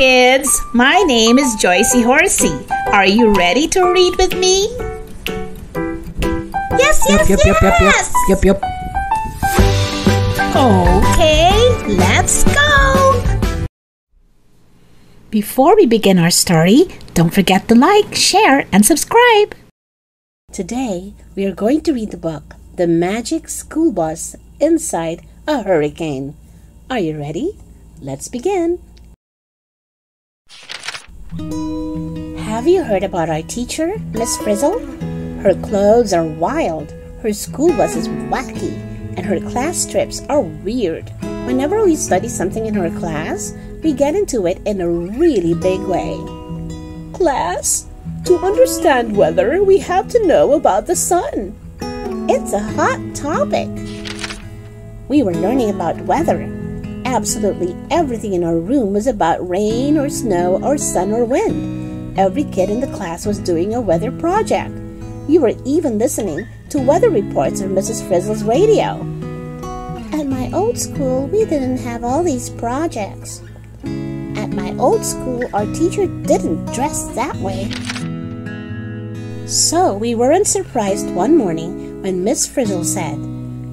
kids. My name is Joycey Horsey. Are you ready to read with me? Yes, yes, yep, yep, yes! Yep, yep, yep, yep. Okay, let's go! Before we begin our story, don't forget to like, share, and subscribe. Today, we are going to read the book, The Magic School Bus Inside a Hurricane. Are you ready? Let's begin. Have you heard about our teacher, Ms. Frizzle? Her clothes are wild, her school bus is wacky, and her class trips are weird. Whenever we study something in her class, we get into it in a really big way. Class, to understand weather, we have to know about the sun. It's a hot topic. We were learning about weather. Absolutely everything in our room was about rain or snow or sun or wind. Every kid in the class was doing a weather project. We were even listening to weather reports on Mrs. Frizzle's radio. At my old school, we didn't have all these projects. At my old school, our teacher didn't dress that way. So we weren't surprised one morning when Miss Frizzle said,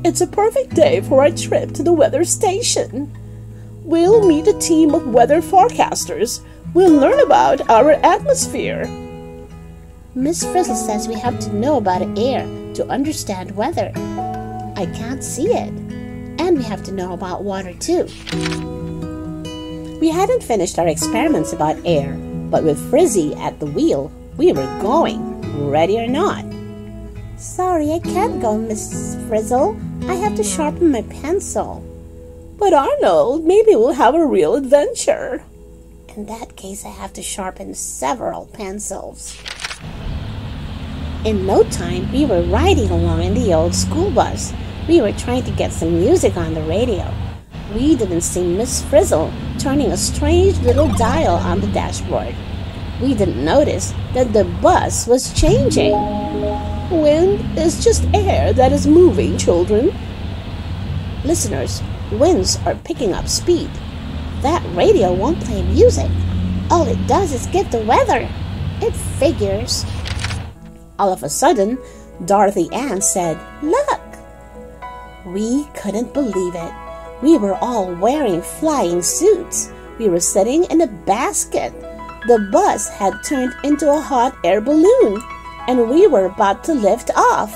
"It's a perfect day for our trip to the weather station. We'll meet a team of weather forecasters. We'll learn about our atmosphere." Miss Frizzle says we have to know about air to understand weather. I can't see it. And we have to know about water too. We hadn't finished our experiments about air, but with Frizzy at the wheel, we were going, ready or not. "Sorry, I can't go, Miss Frizzle. I have to sharpen my pencil." "But Arnold, maybe we'll have a real adventure." "In that case, I have to sharpen several pencils." In no time, we were riding along in the old school bus. We were trying to get some music on the radio. We didn't see Miss Frizzle turning a strange little dial on the dashboard. We didn't notice that the bus was changing. "Wind is just air that is moving, children." Listeners, winds are picking up speed. That radio won't play music. All it does is give the weather. It figures. All of a sudden, Dorothy Ann said, "Look!" We couldn't believe it. We were all wearing flying suits. We were sitting in a basket. The bus had turned into a hot air balloon, and we were about to lift off.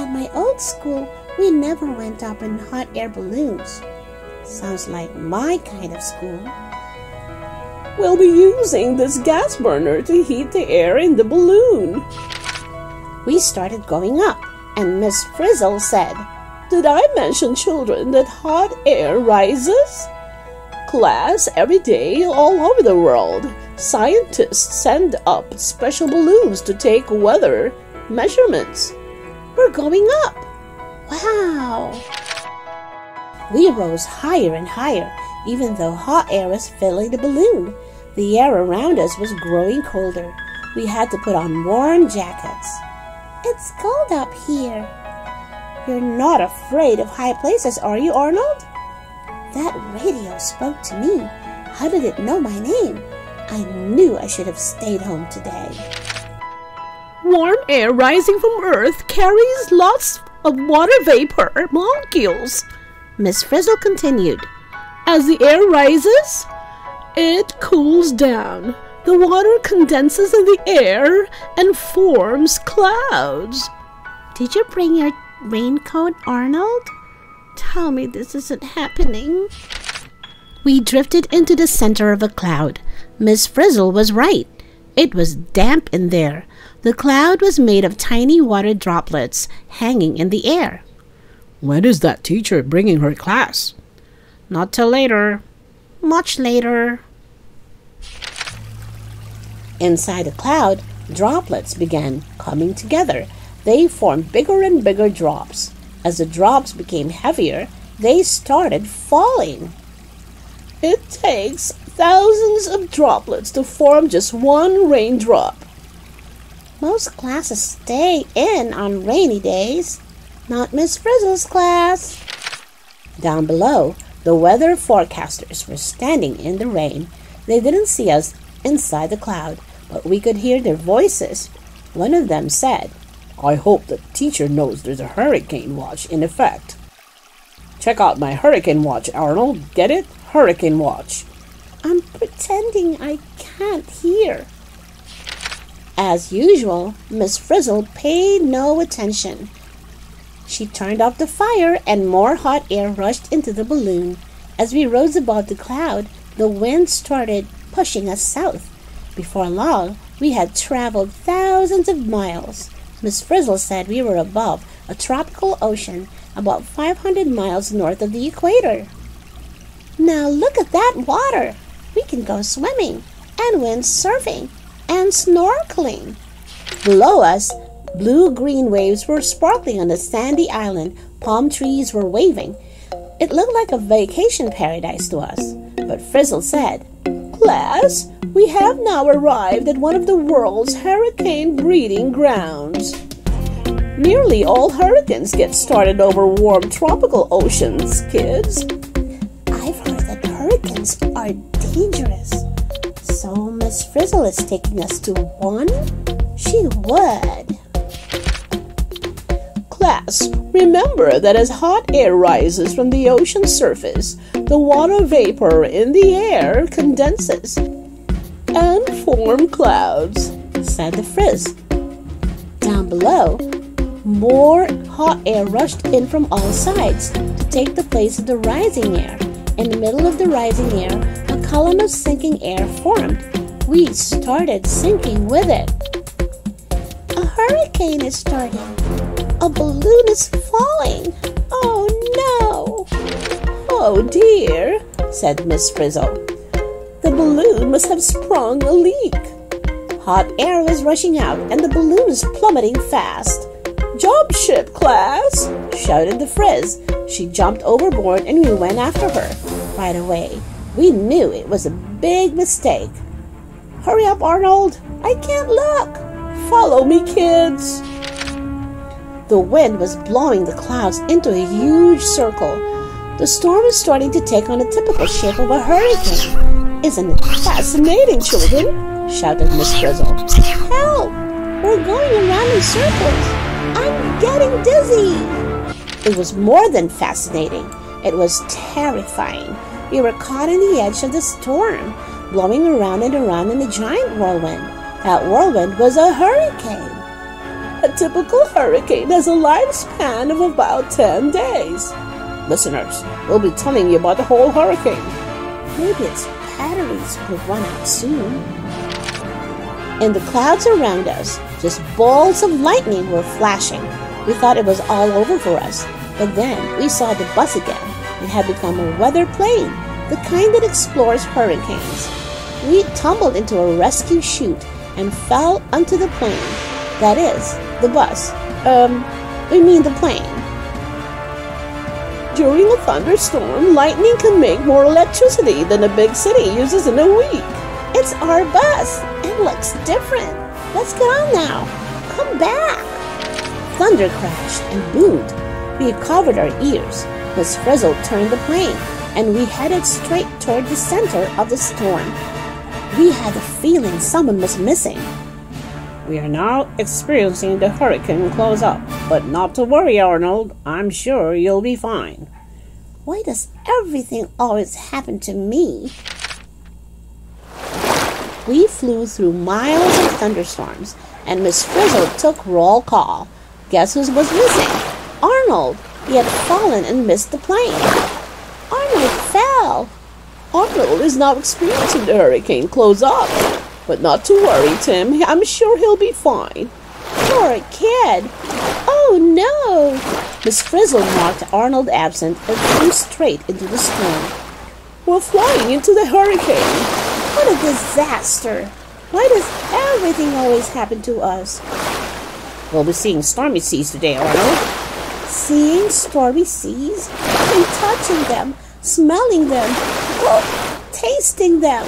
"At my old school, we never went up in hot air balloons." "Sounds like my kind of school." "We'll be using this gas burner to heat the air in the balloon." We started going up, and Miss Frizzle said, "Did I mention, children, that hot air rises? Class, every day, all over the world, scientists send up special balloons to take weather measurements. We're going up." "Wow!" We rose higher and higher, even though hot air was filling the balloon. The air around us was growing colder. We had to put on warm jackets. "It's cold up here." "You're not afraid of high places, are you, Arnold?" That radio spoke to me. How did it know my name? I knew I should have stayed home today. "Warm air rising from Earth carries lots of water vapor molecules," Miss Frizzle continued. "As the air rises, it cools down. The water condenses in the air and forms clouds." "Did you bring your raincoat, Arnold? Tell me this isn't happening." We drifted into the center of a cloud. Miss Frizzle was right. It was damp in there. The cloud was made of tiny water droplets hanging in the air. "When is that teacher bringing her class?" "Not till later. Much later." Inside the cloud, droplets began coming together. They formed bigger and bigger drops. As the drops became heavier, they started falling. "It takes thousands of droplets to form just one raindrop." "Most classes stay in on rainy days. Not Miss Frizzle's class." Down below, the weather forecasters were standing in the rain. They didn't see us inside the cloud, but we could hear their voices. One of them said, "I hope the teacher knows there's a hurricane watch in effect. Check out my hurricane watch, Arnold. Get it? Hurricane watch." I'm pretending I can't hear. As usual, Ms. Frizzle paid no attention. She turned off the fire and more hot air rushed into the balloon. As we rose above the cloud, the wind started pushing us south. Before long, we had traveled thousands of miles. Ms. Frizzle said we were above a tropical ocean about 500 miles north of the equator. Now look at that water! We can go swimming and windsurfing and snorkeling. Below us, blue-green waves were sparkling on the sandy island. Palm trees were waving. It looked like a vacation paradise to us. But Frizzle said, "Class, we have now arrived at one of the world's hurricane breeding grounds. Nearly all hurricanes get started over warm tropical oceans, kids." I've heard that hurricanes are dangerous. So Ms. Frizzle is taking us to one? She would. Class, remember that as hot air rises from the ocean surface, the water vapor in the air condenses and form clouds, said the Frizz. Down below, more hot air rushed in from all sides to take the place of the rising air. In the middle of the rising air, a column of sinking air formed. We started sinking with it. A hurricane is starting. A balloon is falling. Oh, no. Oh, dear, said Miss Frizzle. The balloon must have sprung a leak. Hot air is rushing out, and the balloon is plummeting fast. Jump ship, class, shouted the Frizz. She jumped overboard, and we went after her. Right away, we knew it was a big mistake. Hurry up, Arnold. I can't look. Follow me, kids. The wind was blowing the clouds into a huge circle. The storm is starting to take on the typical shape of a hurricane. Isn't it fascinating, children? Shouted Miss Frizzle. Help! We're going around in circles. I'm getting dizzy. It was more than fascinating. It was terrifying. We were caught in the edge of the storm, blowing around in a giant whirlwind. That whirlwind was a hurricane. A typical hurricane has a lifespan of about 10 days. Listeners, we'll be telling you about the whole hurricane. Maybe its batteries will run out soon. And the clouds around us, just balls of lightning were flashing. We thought it was all over for us. But then we saw the bus again. It had become a weather plane, the kind that explores hurricanes. We tumbled into a rescue chute and fell onto the plane. That is, the bus. We mean the plane. During a thunderstorm, lightning can make more electricity than a big city uses in a week. It's our bus. It looks different. Let's get on now. Come back. Thunder crashed and boomed. We covered our ears. Miss Frizzle turned the plane, and we headed straight toward the center of the storm. We had a feeling someone was missing. We are now experiencing the hurricane close-up, but not to worry, Arnold. I'm sure you'll be fine. Why does everything always happen to me? We flew through miles of thunderstorms, and Miss Frizzle took roll call. Guess who was missing? Arnold! He had fallen and missed the plane. Arnold fell! Arnold is now experiencing the hurricane close-up. But not to worry, Tim. I'm sure he'll be fine. Poor kid. Oh, no. Miss Frizzle marked Arnold absent and flew straight into the storm. We're flying into the hurricane. What a disaster. Why does everything always happen to us? We'll be seeing stormy seas today, Arnold. Seeing stormy seas? And touching them, smelling them, oh, tasting them.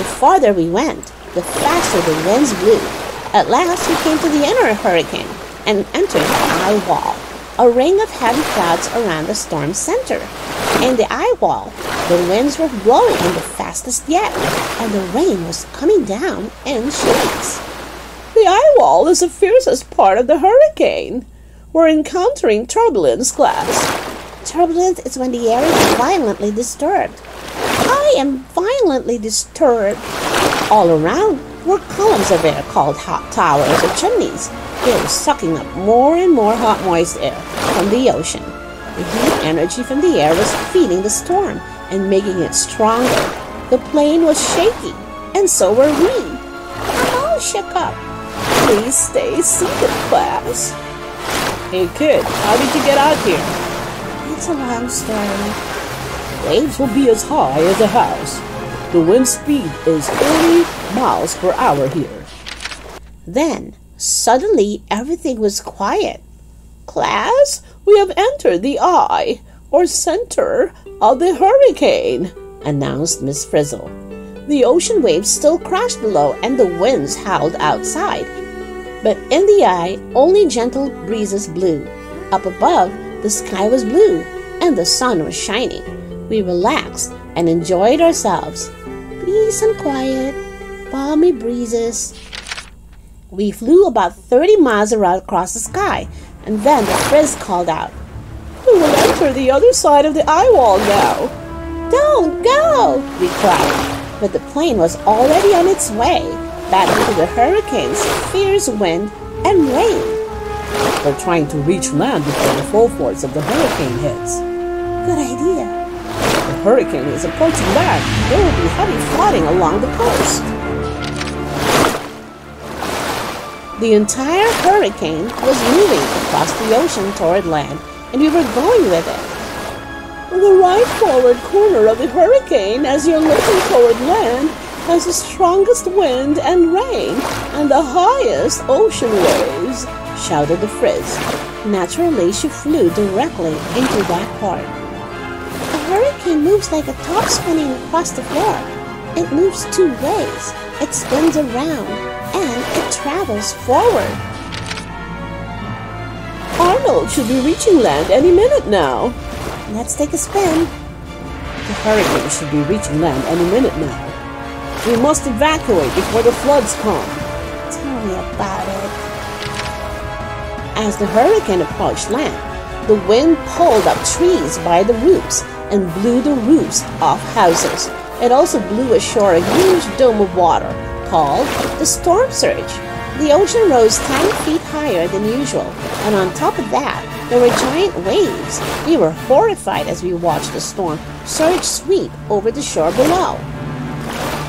The farther we went, the faster the winds blew. At last, we came to the inner hurricane and entered the eye wall. a ring of heavy clouds around the storm center. In the eye wall, the winds were blowing in the fastest yet, and the rain was coming down in sheets. The eye wall is the fiercest part of the hurricane. We're encountering turbulence, class. Turbulence is when the air is violently disturbed. I am violently disturbed. All around were columns of air called hot towers or chimneys. They were sucking up more and more hot moist air from the ocean. The heat energy from the air was feeding the storm and making it stronger. The plane was shaking, and so were we. I'm all shook up. Please stay seated, class. Hey kid, how did you get out here? It's a long story. Waves will be as high as a house. The wind speed is 80 miles per hour here. Then, suddenly, everything was quiet. Class, we have entered the eye, or center, of the hurricane, announced Ms. Frizzle. The ocean waves still crashed below and the winds howled outside. But in the eye, only gentle breezes blew. Up above, the sky was blue, and the sun was shining. We relaxed and enjoyed ourselves. Peace and quiet, balmy breezes. We flew about 30 miles around across the sky, and then the Frizz called out, "We will enter the other side of the eye wall now." "Don't go!" we cried, but the plane was already on its way, back into the hurricane's fierce wind and rain. They're trying to reach land before the full force of the hurricane hits. Good idea. The hurricane is approaching land. There will be heavy flooding along the coast. The entire hurricane was moving across the ocean toward land, and we were going with it. The right forward corner of the hurricane, as you're looking toward land, has the strongest wind and rain, and the highest ocean waves, shouted the Frizz. Naturally, she flew directly into that part. A hurricane moves like a top spinning across the floor. It moves two ways. It spins around, and it travels forward. Arnold should be reaching land any minute now. Let's take a spin. The hurricane should be reaching land any minute now. We must evacuate before the floods come. Tell me about it. As the hurricane approached land, the wind pulled up trees by the roofs and blew the roofs off houses. It also blew ashore a huge dome of water called the storm surge. The ocean rose 10 feet higher than usual, and on top of that, there were giant waves. We were horrified as we watched the storm surge sweep over the shore below.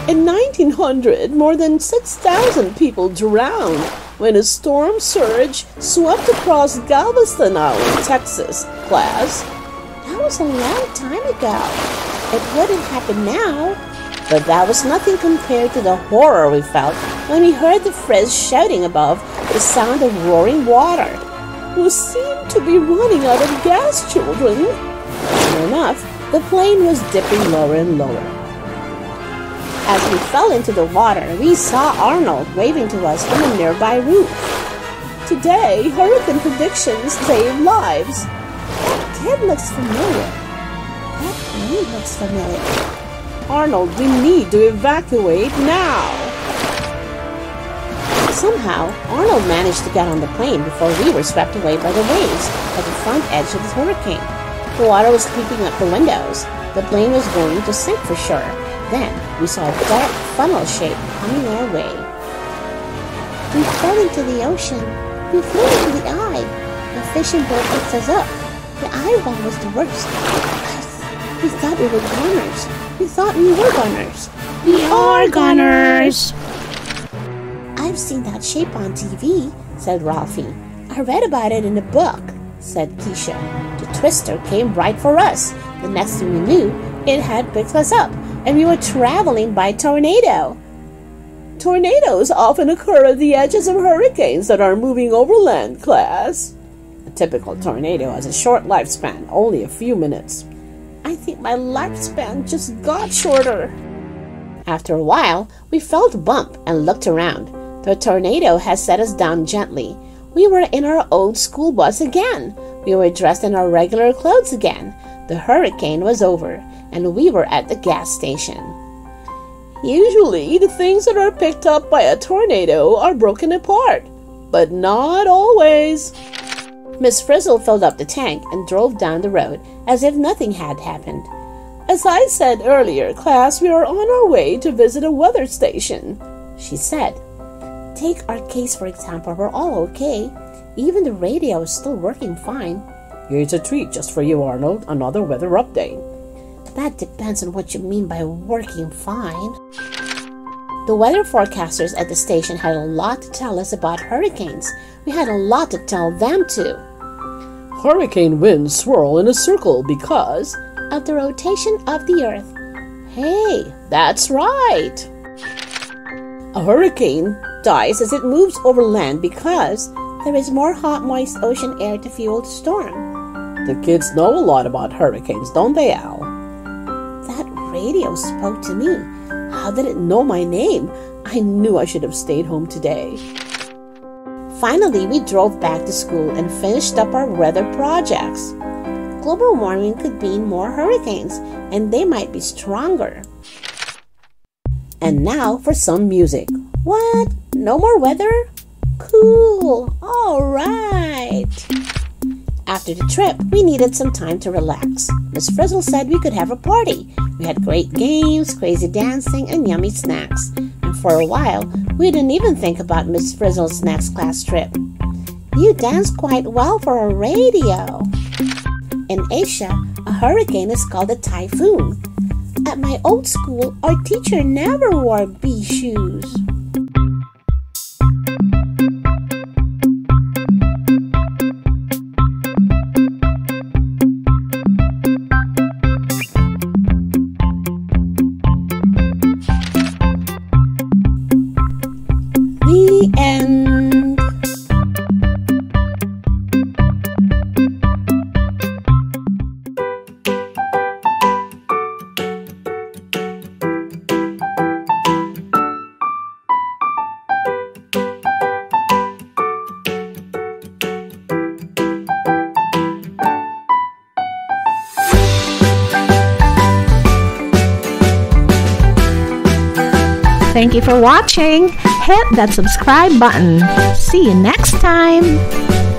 In 1900, more than 6,000 people drowned when a storm surge swept across Galveston Island, Texas, class. That was a long time ago. It wouldn't happen now. But that was nothing compared to the horror we felt when we heard the Frizz shouting above the sound of roaring water. "We seem to be running out of gas, children." Sure enough, the plane was dipping lower and lower. As we fell into the water, we saw Arnold waving to us from a nearby roof. Today, hurricane predictions save lives. That kid looks familiar. That kid looks familiar. Arnold, we need to evacuate now. Somehow, Arnold managed to get on the plane before we were swept away by the waves at the front edge of the hurricane. The water was creeping up the windows. The plane was going to sink for sure. Then, we saw a dark funnel shape coming our way. We fell into the ocean. We flew into the eye. The fishing boat picked us up. The eye wall was the worst. We thought we were goners. We thought we were goners. We are goners! I've seen that shape on TV, said Ralphie. I read about it in a book, said Keisha. The twister came right for us. The next thing we knew, it had picked us up, and we were traveling by tornado. Tornadoes often occur at the edges of hurricanes that are moving over land, class. A typical tornado has a short lifespan, only a few minutes. I think my lifespan just got shorter. After a while, we felt a bump and looked around. The tornado had set us down gently. We were in our old school bus again, We were dressed in our regular clothes again. The hurricane was over, and we were at the gas station. Usually, the things that are picked up by a tornado are broken apart, but not always. Ms. Frizzle filled up the tank and drove down the road as if nothing had happened. As I said earlier, class, we are on our way to visit a weather station, she said. Take our case, for example. We're all okay. Even the radio is still working fine. Here's a treat just for you, Arnold. Another weather update. That depends on what you mean by working fine. The weather forecasters at the station had a lot to tell us about hurricanes. We had a lot to tell them too. Hurricane winds swirl in a circle because of the rotation of the earth. Hey, that's right. A hurricane dies as it moves over land because there is more hot, moist ocean air to fuel the storm. The kids know a lot about hurricanes, don't they, Al? That radio spoke to me. How did it know my name? I knew I should have stayed home today. Finally, we drove back to school and finished up our weather projects. Global warming could mean more hurricanes, and they might be stronger. And now for some music. What? No more weather? Cool. All right. After the trip, we needed some time to relax. Ms. Frizzle said we could have a party. We had great games, crazy dancing, and yummy snacks. And for a while, we didn't even think about Ms. Frizzle's next class trip. You danced quite well for a radio. In Asia, a hurricane is called a typhoon. At my old school, our teacher never wore bee shoes. Thank you for watching. Hit that subscribe button. See you next time.